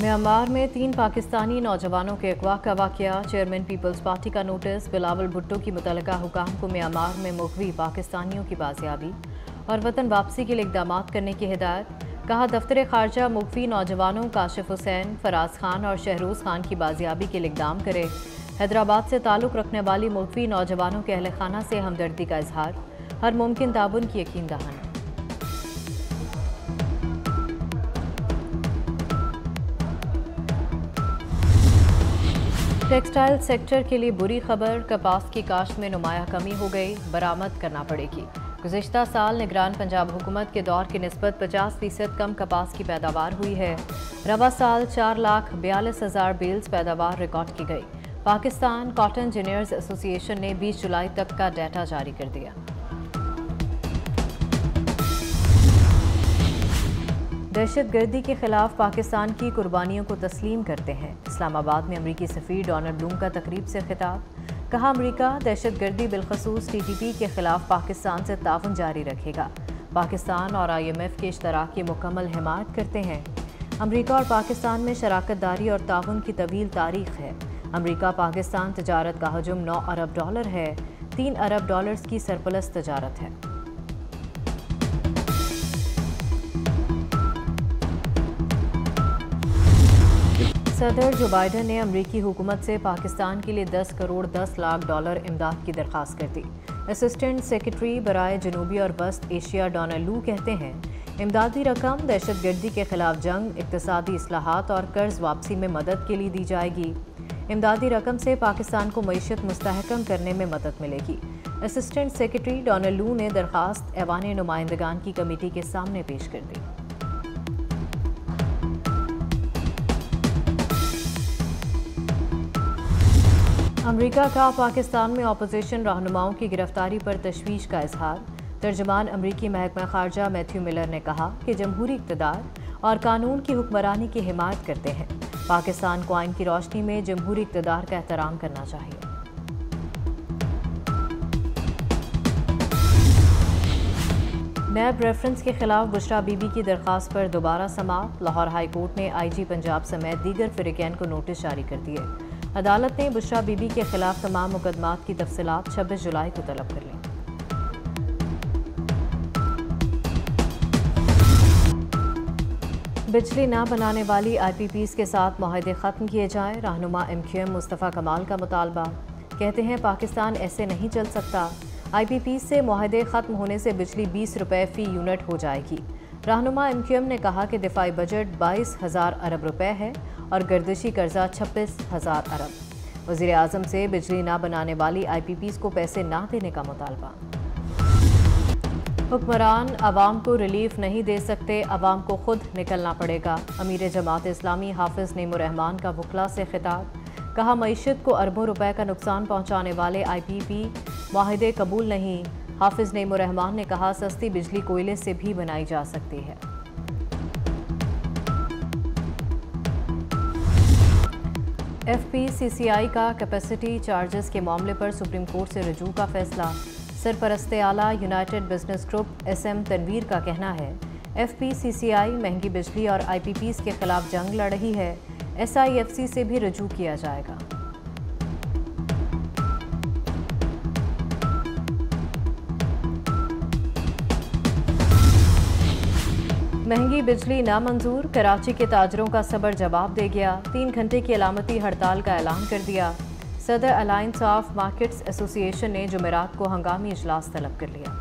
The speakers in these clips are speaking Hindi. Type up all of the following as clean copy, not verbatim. म्यांमार में 3 पाकिस्तानी नौजवानों के अगवा का वाकया। चेयरमैन पीपल्स पार्टी का नोटिस। बिलावल भुट्टो की मुतलका हुकाम को म्यांमार में मुखवी पाकिस्तानियों की बाजियाबी और वतन वापसी के लिए इकदाम करने की हिदायत। कहा दफ्तर खारजा मुखवी नौजवानों काशिफ हुसैन, फराज खान और शहरूज़ खान की बाजियाबी के लिए इकदाम करे। हैदराबाद से ताल्लुक़ रखने वाली मुखवी नौजवानों के अहल खाना से हमदर्दी का इजहार, हर मुमकिन ताबुन की यकीन दहानी। टेक्सटाइल सेक्टर के लिए बुरी खबर, कपास की काश्त में नुमाया कमी हो गई, बरामद करना पड़ेगी। गुज़िश्ता साल निगरान पंजाब हुकूमत के दौर की निस्बत 50% कम कपास की पैदावार हुई है। रवा साल 4,42,000 बेल्स पैदावार रिकॉर्ड की गई। पाकिस्तान कॉटन इंजीनियर्स एसोसिएशन ने 20 जुलाई तक का डाटा जारी कर दिया। दहशतगर्दी के खिलाफ पाकिस्तान की कुर्बानियों को तस्लीम करते हैं। इस्लामाबाद में अमरीकी सफ़ीर डोनल्ड ब्लूम का तकरीब से खिताब। कहा अमरीका दहशतगर्दी बिलखसूस TTP के खिलाफ पाकिस्तान से ताउन जारी रखेगा। पाकिस्तान और IMF के इश्तराक की मुकम्मल हिमायत करते हैं। अमरीका और पाकिस्तान में शराकतदारी और ताउन की तवील तारीख है। अमरीका पाकिस्तान तजारत का हजम $9 अरब है। $3 अरब की सरप्लस तजारत है। सदर जो बाइडन ने अमरीकी हुकूमत से पाकिस्तान के लिए $10 करोड़ 10 लाख इमदाद की दरख्वास्त कर दी। असिस्टेंट सेक्रेटरी बराए जनूबी और वस्त एशिया डोनाल्ड लू कहते हैं इमदादी रकम दहशतगर्दी के खिलाफ जंग, इक्तसादी इस्लाहात और कर्ज वापसी में मदद के लिए दी जाएगी। इमदादी रकम से पाकिस्तान को मईशत मुस्तहकम करने में मदद मिलेगी। असिस्टेंट सेक्रेटरी डोनाल्ड लू ने दरख्वास्त ऐवान नुमाइंदगान की कमेटी के सामने पेश कर दी। अमरीका का पाकिस्तान में अपोजिशन रहनुमाओं की गिरफ्तारी पर तशवीश का इजहार। तर्जमान अमरीकी महकमा खारजा मैथ्यू मिलर ने कहा कि जमहूरी इक़्तिदार और कानून की हुक्मरानी की हिमायत करते हैं। पाकिस्तान को आइन की रोशनी में जमहूरी इक़्तिदार का एहतराम करना चाहिए। नैब रेफरेंस के खिलाफ गुसरा बीबी की दरख्वास्त पर दोबारा समाप्त। लाहौर हाई कोर्ट ने IG पंजाब समेत दीगर फ़िरक़ैन को नोटिस जारी कर दिए। अदालत ने गुसरा बीबी के खिलाफ तमाम मुकदमात की तफसीलात 26 जुलाई को तलब कर ली। बिजली न बनाने वाली IPPs के साथ मुआहदे ख़त्म किए जाएँ। रहनुमा MQM मुस्तफ़ा कमाल का मुतालबा। कहते हैं पाकिस्तान ऐसे नहीं चल सकता। IPP से मुआहदे ख़त्म होने से बिजली 20 रुपये फ़ी यूनिट हो जाएगी। रहनुमा MQM ने कहा कि दिफाई बजट 22,000 अरब रुपये है और गर्दिशी कर्जा 26,000 अरब। वज़ीर आज़म से बिजली ना बनाने वाली IPPs को पैसे ना देने का मुतालबा। हुक्मरान आवाम को रिलीफ नहीं दे सकते, आवाम को खुद निकलना पड़ेगा। अमीर जमात इस्लामी हाफिज़ नईमुररहमान का वकला से खिताब। कहा मईशत को अरबों रुपए का नुकसान पहुंचाने वाले IPP मुआहदे कबूल नहीं। हाफिज़ नईमुररहमान ने कहा सस्ती बिजली कोयले से भी बनाई जा सकती है। FPCCI का कैपेसिटी चार्जेस के मामले पर सुप्रीम कोर्ट से रजू का फैसला। सरपरस्त आला United Business Group SM Tanveer का कहना है FPCCI महंगी बिजली और IPPs के खिलाफ जंग लड़ रही है। SIFC से भी रजू किया जाएगा। महंगी बिजली नामंजूर, कराची के ताजरों का सबर जवाब दे गया। 3 घंटे की अलामती हड़ताल का ऐलान कर दिया। सदर अलायंस ऑफ मार्केट्स एसोसिएशन ने जुमेरात को हंगामी इजलास तलब कर लिया।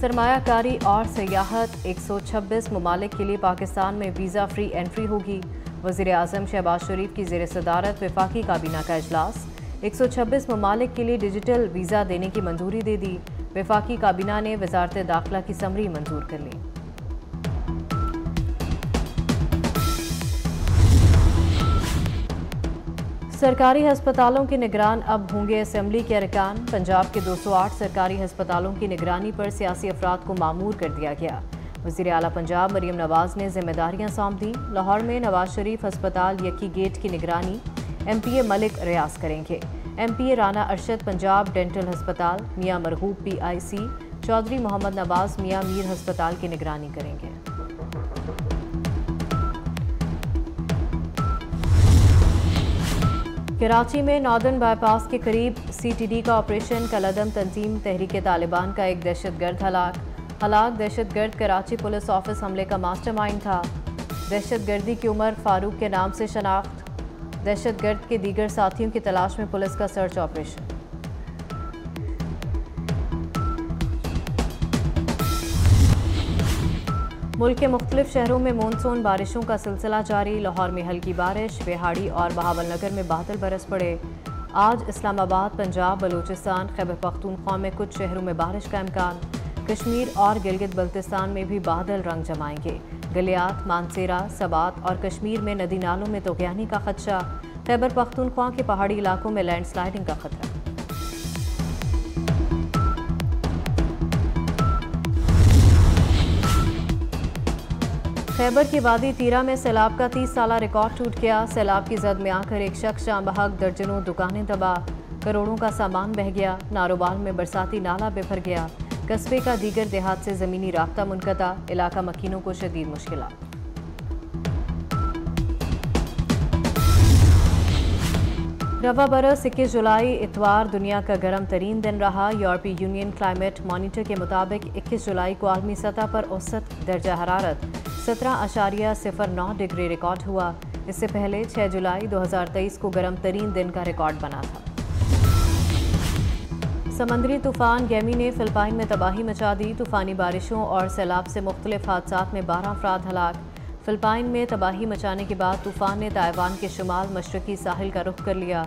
सरमायाकारी और सियाहत 126 ममालिक के लिए पाकिस्तान में वीज़ा फ्री एंट्री होगी। वज़ीर आज़म शहबाज शरीफ की ज़ेर सदारत वफाकी काबीना का इजलास। 126 ममालिक के लिए डिजिटल वीज़ा देने की मंजूरी दे दी। वफाकी काबीना ने वज़ारत दाखिला की समरी मंजूर कर ली। सरकारी हस्पतालों के निगरान अब होंगे असम्बली के अरकान। पंजाब के 208 सरकारी हस्पतालों की निगरानी पर सियासी अफराद को मामूर कर दिया गया। वज़ीर आला पंजाब मरीम नवाज़ ने जिम्मेदारियां सौंप दी। लाहौर में नवाज शरीफ हस्पताल यकी गेट की निगरानी MPA मलिक रियाज करेंगे। MPA राना अरशद पंजाब डेंटल हस्पताल, मियां मरहूब PIC, चौधरी मोहम्मद नवाज मियां मीर हस्पताल की निगरानी करेंगे। कराची में नॉर्दर्न बाईपास के करीब सीटीडी का ऑपरेशन कलदम तंजीम तहरीक तालिबान का एक दहशतगर्द हलाक। दहशतगर्द कराची पुलिस ऑफिस हमले का मास्टरमाइंड था। दहशतगर्दी की उमर फारूक के नाम से शनाख्त। दहशतगर्द के दीगर साथियों की तलाश में पुलिस का सर्च ऑपरेशन। मुल्क के मुख्तलिफ शहरों में मानसून बारिशों का सिलसिला जारी। लाहौर में हल्की बारिश, बेहाड़ी और बहावल नगर में बादल बरस पड़े। आज इस्लामाबाद, पंजाब, बलूचिस्तान, खैबर पख्तूनख्वा में कुछ शहरों में बारिश का इम्कान। कश्मीर और गिलगित बल्तिस्तान में भी बादल रंग जमाएंगे। गलियात, मानसेरा, सबात और कश्मीर में नदी नालों में तोगयानी का खदशा। खैबर पख्तूनख्वा के पहाड़ी इलाकों में लैंडस्लाइडिंग का खतरा। खैबर की वादी तीरा में सैलाब का 30 साला रिकॉर्ड टूट गया। सैलाब की जद में आकर एक शख्स शाम बहक दर्जनों दुकानें तबाह, करोड़ों का सामान बह गया। नारोबाल में बरसाती नाला बिफर गया। कस्बे का दीगर देहात से ज़मीनी राब्ता मुनक़ता। इलाका मकीनों को शदीद मुश्किलात। रवा बरस 21 जुलाई इतवार दुनिया का गर्म तरीन दिन रहा। यूरोपीय यूनियन क्लाइमेट मॉनिटर के मुताबिक 21 जुलाई को आलमी सतह पर औसत दर्जा हरारत 17.09 डिग्री रिकॉर्ड हुआ। इससे पहले 6 जुलाई 2023 को गर्म तरीन दिन का रिकॉर्ड बना था। समंदरी तूफान गैमी ने फिलिपाइन में तबाही मचा दी। तूफानी बारिशों और सैलाब से मुख्तलिफ हादसात में 12 अफराद हलाक। फिलिपाइन में तबाही मचाने के बाद तूफान ने ताइवान के शुमाल मशरकी साहिल का रुख कर लिया।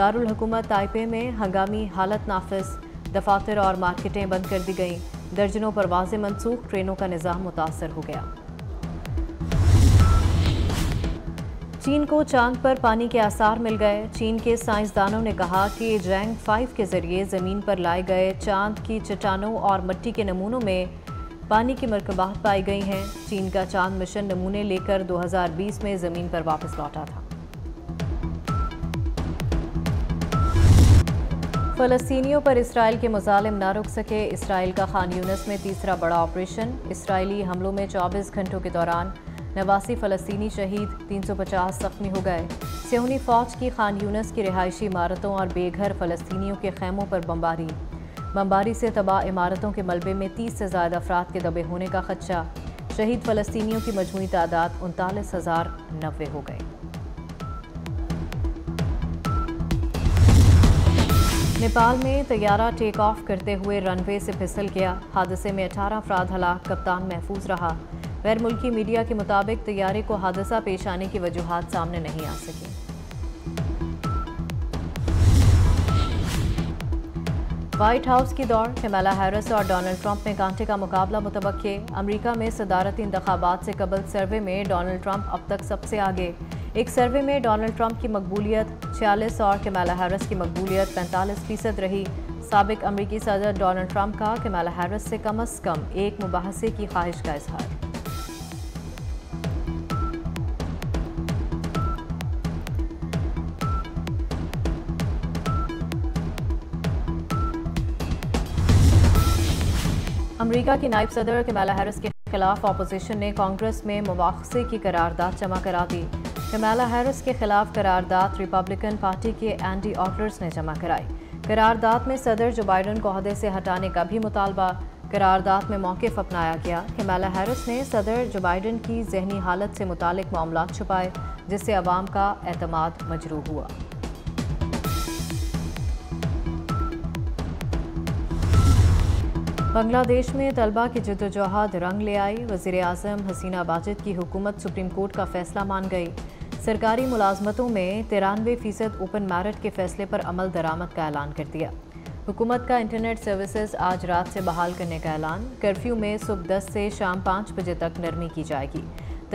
दारुल हुकूमत ताइपे में हंगामी हालत नाफिज, दफातर और मार्केटें बंद कर दी गईं। दर्जनों परवाजें मनसूख, ट्रेनों का निज़ाम मुतासर हो गया। चीन को चांद पर पानी के आसार मिल गए। चीन के साइंसदानों ने कहा कि जैंग 5 के जरिए ज़मीन पर लाए गए चांद की चट्टानों और मिट्टी के नमूनों में पानी की मरकबात पाई गई हैं। चीन का चांद मिशन नमूने लेकर 2020 में ज़मीन पर वापस लौटा था। फ़लस्तीनियों पर इसराइल के मुजालिम ना रुक सके। इसराइल का खान यूनिस में तीसरा बड़ा ऑपरेशन। इसराइली हमलों में 24 घंटों के दौरान 89 फ़लस्तीनी शहीद, 350 जख्मी हो गए। सियोनी फ़ौज की खान यूनिस की रिहायशी इमारतों और बेघर फ़लस्तीनियों के ख़ैमों पर बमबारी से तबाह इमारतों के मलबे में 30 से ज़्यादा अफराद के दबे होने का खदशा। शहीद फ़लस्तीनियों की मजमूई तादाद 39,090 हो गए। नेपाल में तैयारा टेक ऑफ करते हुए रनवे से फिसल गया। हादसे में 18 अफराद हलाक, कप्तान महफूज रहा। गैर मुल्की मीडिया के मुताबिक तैयारे को हादसा पेश आने की वजूहात सामने नहीं आ सकी। व्हाइट हाउस की दौड़, कमला हैरिस और डोनाल्ड ट्रंप में कांटे का मुकाबला मुतवक्के। अमरीका में सदारती इंतखाबात से कबल सर्वे में डोनाल्ड ट्रंप अब तक सबसे आगे। एक सर्वे में डोनाल्ड ट्रंप की मकबूलियत 46 और कमला हैरिस की मकबूलियत 45% रही। साबिक अमरीकी सदर डोनाल्ड ट्रंप का कमला हैरिस से कम अज़ कम एक मुबाहसे की ख्वाहिश का इजहार। अमेरिका की नायब सदर कमला हैरिस के खिलाफ अपोजिशन ने कांग्रेस में मुवाखसे की करारदाद जमा करा दी। कमला हैरिस के खिलाफ करारदाद रिपब्लिकन पार्टी के एंडी ऑटर्स ने जमा कराई। करारदाद में सदर जो बाइडन को अहदे से हटाने का भी मुतालबा। करारदाद में मौक़िफ़ अपनाया गया। कमला हैरिस ने सदर जो बाइडन की जहनी हालत से मुतालिक मामला छुपाए, जिससे आवाम का एतमाद मजरूह हुआ। बांग्लादेश में तलबा की जद्दोजहद रंग ले आई। वज़ीर-ए-आज़म हसीना वाजिद की हुकूमत सुप्रीम कोर्ट का फैसला मान गई। सरकारी मुलाजमतों में 93% ओपन मैरिट के फैसले पर अमल दरामद का ऐलान कर दिया। हुकूमत का इंटरनेट सर्विसेज आज रात से बहाल करने का ऐलान। कर्फ्यू में सुबह 10 से शाम 5 बजे तक नरमी की जाएगी।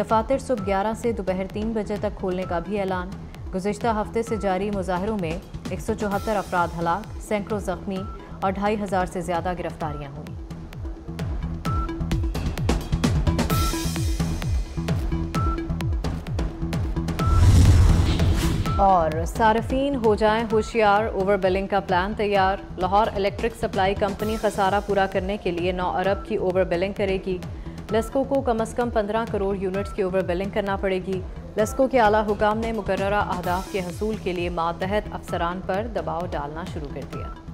दफातर सुबह 11 से दोपहर 3 बजे तक खोलने का भी ऐलान। गुज़िश्ता हफ्ते से जारी मुजाहरों में 174 अफराद हलाक, सैकड़ों जख्मी और 2,500 से ज्यादा गिरफ्तारियां हुई। और सारफीन हो जाएं होशियार, ओवर बिलिंग का प्लान तैयार। लाहौर इलेक्ट्रिक सप्लाई कंपनी खसारा पूरा करने के लिए 9 अरब की ओवर बिलिंग करेगी। लेस्को को कम अज कम 15 करोड़ यूनिट्स की ओवर बिलिंग करना पड़ेगी। लेस्को के आला हुकाम ने मुकर्ररा अहदाफ के हसूल के लिए मातहत अफसरान पर दबाव डालना शुरू कर दिया।